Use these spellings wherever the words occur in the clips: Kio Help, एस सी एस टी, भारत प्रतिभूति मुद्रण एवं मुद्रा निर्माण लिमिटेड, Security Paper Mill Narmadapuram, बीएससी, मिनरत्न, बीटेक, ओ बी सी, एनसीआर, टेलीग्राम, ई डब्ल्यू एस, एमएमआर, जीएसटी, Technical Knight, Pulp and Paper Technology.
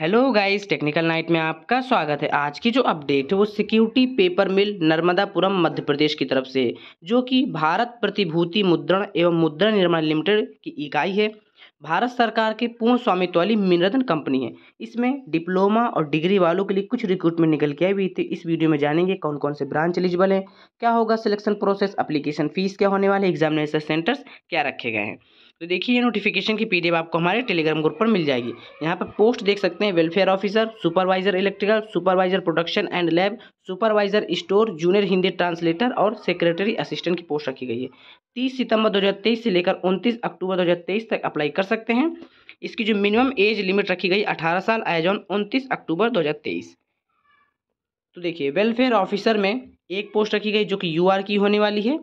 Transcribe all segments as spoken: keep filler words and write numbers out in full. Hello guys, technical night में आपका स्वागत है। आज की जो अपडेट है वो security paper mill Narmadapuram Madhya Pradesh की तरफ से, जो कि भारत प्रतिभूति मुद्रण एवं मुद्रा निर्माण लिमिटेड की इकाई है। भारत सरकार के पूर्ण स्वामित्व वाली मिनरत्न कंपनी है। इसमें डिप्लोमा और डिग्री वालों के लिए कुछ रिक्रूटमेंट निकल के आई हुई थी। इस वीडियो में जानेंगे कौन कौन से ब्रांच एलिजिबल हैं, क्या होगा सिलेक्शन प्रोसेस, एप्लीकेशन फीस क्या होने वाले, एग्जामिनेशन सेंटर्स क्या रखे गए हैं। तो देखिए, नोटिफिकेशन की पीडीएफ आपको हमारे टेलीग्राम ग्रुप पर मिल जाएगी। यहाँ पर पोस्ट देख सकते हैं, welfare officer, supervisor electrical, supervisor production and lab, supervisor store, junior Hindi translator और सेक्रेटरी असिस्टेंट की पोस्ट रखी गई है। तीस सितंबर दो हज़ार तेईस से लेकर उनतीस अक्टूबर दो हज़ार तेईस तक अप्लाई कर सकते हैं। इसकी जो मिनिमम एज लिमिट रखी गई अठारह साल, एज ऑन उनतीस अक्टूबर दो हज़ार तेईस। तो देखिए, वेलफेयर ऑफिसर में एक पोस्ट रखी गई जो कि यूआर की होने वाली है।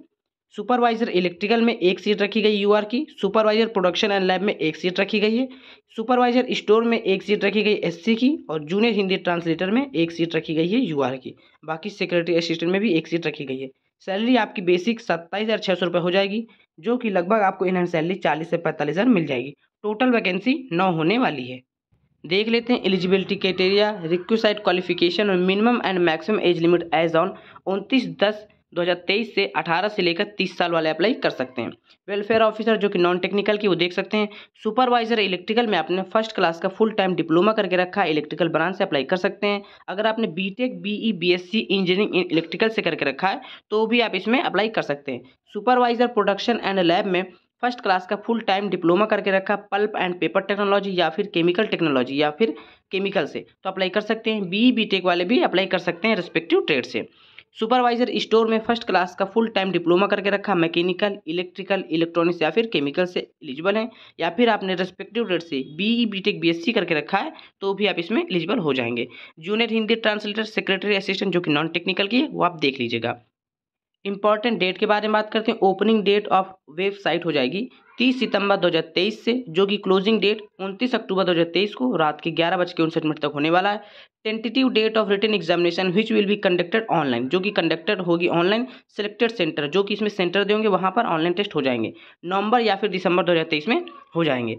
सुपरवाइजर इलेक्ट्रिकल में एक सीट रखी गई यूआर की, सुपरवाइजर प्रोडक्शन एंड लैब में एक सीट रखी गई है, सुपरवाइजर स्टोर में एक सीट रखी गई एससी की और जूनियर हिंदी ट्रांसलेटर में एक सीट रखी गई है यूआर की। बाकी सेक्रेटरी असिस्टेंट में भी एक सीट रखी गई है। सैलरी आपकी बेसिक सत्ताईस हज़ार छः सौ रुपये हो जाएगी, जो कि लगभग आपको इनहर सैलरी चालीस से पैंतालीस हज़ार मिल जाएगी। टोटल वैकेंसी नौ होने वाली है। देख लेते हैं एलिजिबिलिटी क्राइटेरिया, रिक्विसाइट क्वालिफिकेशन और minimum and maximum age limit age on उनतीस दस दो हज़ार तेईस से अठारह से लेकर तीस साल वाले अप्लाई कर सकते हैं। वेलफेयर ऑफिसर जो कि नॉन टेक्निकल की वो देख सकते हैं। सुपरवाइजर इलेक्ट्रिकल में आपने फर्स्ट क्लास का फुल टाइम डिप्लोमा करके रखा है, इलेक्ट्रिकल ब्रांच से अप्लाई कर सकते हैं। अगर आपने बीटेक, BE, बीएससी engineering electrical से करके रखा है तो भी आप इसमें अप्लाई कर सकते हैं। सुपरवाइजर प्रोडक्शन एंड लैब में फर्स्ट क्लास का फुल टाइम डिप्लोमा करके रखा, पल्प एंड पेपर टेक्नोलॉजी या फिर केमिकल टेक्नोलॉजी या फिर केमिकल से तो अप्लाई कर सकते हैं। बीई बीटेक वाले भी अप्लाई कर सकते हैं रिस्पेक्टिव ट्रेड से। सुपरवाइजर स्टोर में फर्स्ट क्लास का फुल टाइम डिप्लोमा करके रखा, मैकेनिकल, इलेक्ट्रिकल, इलेक्ट्रॉनिक्स या फिर केमिकल से एलिजिबल हैं। या फिर आपने रेस्पेक्टिव रेट से बीई, बीटेक, बीएससी करके रखा है तो भी आप इसमें एलिजिबल हो जाएंगे। Junior Hindi translator, secretary assistant जो कि नॉन टेक्निकल की है वो आप देख लीजिएगा। इंपॉर्टेंट डेट के बारे में बात करते हैं। ओपनिंग डेट ऑफ वेबसाइट हो जाएगी तीस सितंबर दो हज़ार तेईस से, जो कि क्लोजिंग डेट उनतीस अक्टूबर दो हज़ार तेईस को रात के ग्यारह बज के उनसठ मिनट तक होने वाला है। Tentative date of written examination which will be conducted online, जो कि कंडक्टेड होगी ऑनलाइन। सिलेक्टेड सेंटर, जो कि इसमें सेंटर देंगे वहाँ पर ऑनलाइन टेस्ट हो जाएंगे, नवंबर या फिर दिसंबर दो हज़ार तेईस में हो जाएंगे।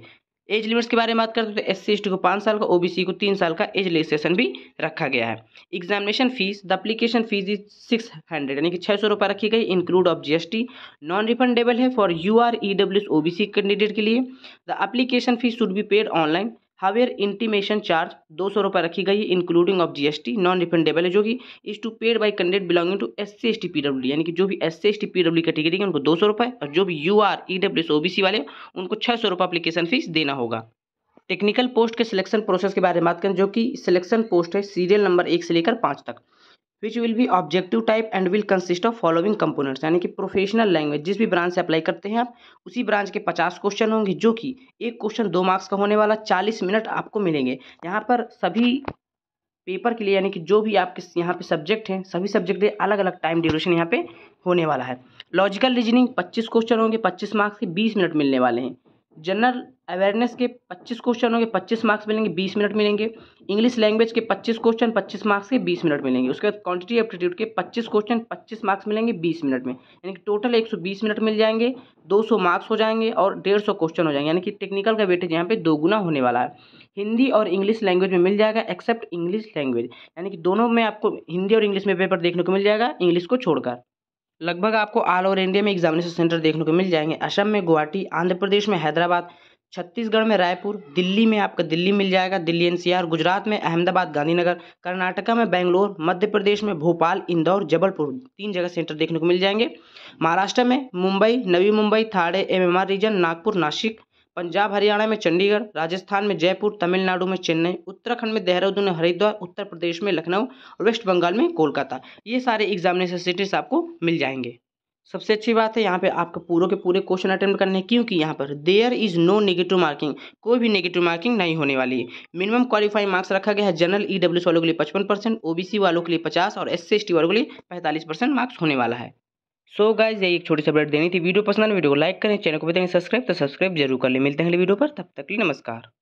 एज लिमिट्स के बारे में बात करते हैं तो एस सी एस टी को पाँच साल का, ओ बी सी को तीन साल का एज लिमिटेशन भी रखा गया है। Examination fees, the application fees is six hundred यानी कि छः सौ रुपये रखी गई, include of जीएसटी, non refundable है for U R, ई डब्ल्यू एस, ओ बी सी candidate के लिए। The application fees should be paid online. However intimation charge दो सौ रुपये रखी गई, including of जीएसटी, non refundable है, जो कि is to paid by candidate belonging to एस सी एस टी P W यानी कि जो भी एस सी एस टी P W category के उनको दो सौ रुपये और जो भी U R, ई डब्ल्यू एस, ओ बी सी वाले उनको छः सौ रुपये एप्लीकेशन फीस देना होगा। टेक्निकल पोस्ट के सिलेक्शन प्रोसेस के बारे में बात करें, जो कि सिलेक्शन पोस्ट है सीरियल नंबर एक से लेकर पाँच तक, which will be objective type and will consist of following components यानी कि प्रोफेशनल लैंग्वेज, जिस भी ब्रांच से अप्लाई करते हैं आप उसी ब्रांच के पचास क्वेश्चन होंगे, जो कि एक क्वेश्चन दो मार्क्स का होने वाला, चालीस मिनट आपको मिलेंगे। यहाँ पर सभी पेपर के लिए यानी कि जो भी आपके यहाँ पे सब्जेक्ट हैं सभी सब्जेक्ट के अलग अलग टाइम ड्यूरेशन यहाँ पे होने वाला है। लॉजिकल रीजनिंग पच्चीस क्वेश्चन होंगे, पच्चीस मार्क्स के बीस मिनट मिलने वाले हैं। जनरल अवेयरनेस के पच्चीस क्वेश्चन होंगे, पच्चीस मार्क्स मिलेंगे, बीस मिनट मिलेंगे। इंग्लिश लैंग्वेज के पच्चीस क्वेश्चन पच्चीस मार्क्स के बीस मिनट मिलेंगे। उसके बाद क्वांटिटी एप्टीट्यूड के पच्चीस क्वेश्चन पच्चीस मार्क्स मिलेंगे बीस मिनट में, यानी कि टोटल एक सौ बीस मिनट मिल जाएंगे, दो सौ मार्क्स हो जाएंगे और डेढ़ सौ क्वेश्चन हो जाएंगे, यानी कि टेक्निकल का वेटेज यहाँ पे दोगुना होने वाला है। हिंदी और इंग्लिश लैंग्वेज में मिल जाएगा एक्सेप्ट इंग्लिश लैंग्वेज, यानी कि दोनों में आपको हिंदी और इंग्लिश में पेपर देखने को मिल जाएगा, इंग्लिश को छोड़कर। लगभग आपको ऑल ओवर इंडिया में एग्जामिनेशन सेंटर देखने को मिल जाएंगे। असम में गुवाहाटी, आंध्र प्रदेश में हैदराबाद, छत्तीसगढ़ में रायपुर, दिल्ली में आपका दिल्ली मिल जाएगा, दिल्ली एनसीआर, गुजरात में अहमदाबाद, गांधीनगर, कर्नाटका में बेंगलोर, मध्य प्रदेश में भोपाल, इंदौर, जबलपुर, तीन जगह सेंटर देखने को मिल जाएंगे। महाराष्ट्र में मुंबई, नवी मुंबई, थाने, एमएमआर रीजन, नागपुर, नासिक, पंजाब, हरियाणा में चंडीगढ़, राजस्थान में जयपुर, तमिलनाडु में चेन्नई, उत्तराखंड में देहरादून, हरिद्वार, उत्तर प्रदेश में लखनऊ और वेस्ट बंगाल में कोलकाता। ये सारे एग्जामिनेशन सेंटर्स आपको मिल जाएंगे। सबसे अच्छी बात है यहाँ पे आपको पूरों के पूरे क्वेश्चन अटेम्प्ट करने हैं, क्योंकि यहाँ पर there is no negative marking, कोई भी नेगेटिव मार्किंग नहीं होने वाली है। मिनिमम क्वालिफाइंग मार्क्स रखा गया है जनरल ई डब्ल्यू वालों के लिए पचपन परसेंट, ओबीसी वालों के लिए पचास और एस सी एस टी वालों के लिए पैंतालीस परसेंट मार्क्स होने वाला है। सो गाइज, यही एक छोटी सी अपडेट देनी थी। वीडियो पसंद है वीडियो को लाइक करें, चैनल को बताएंगे सब्सक्राइब तो सब्सक्राइब जरूर कर लें। मिलते हैं अगले वीडियो पर, तब तक के लिए नमस्कार।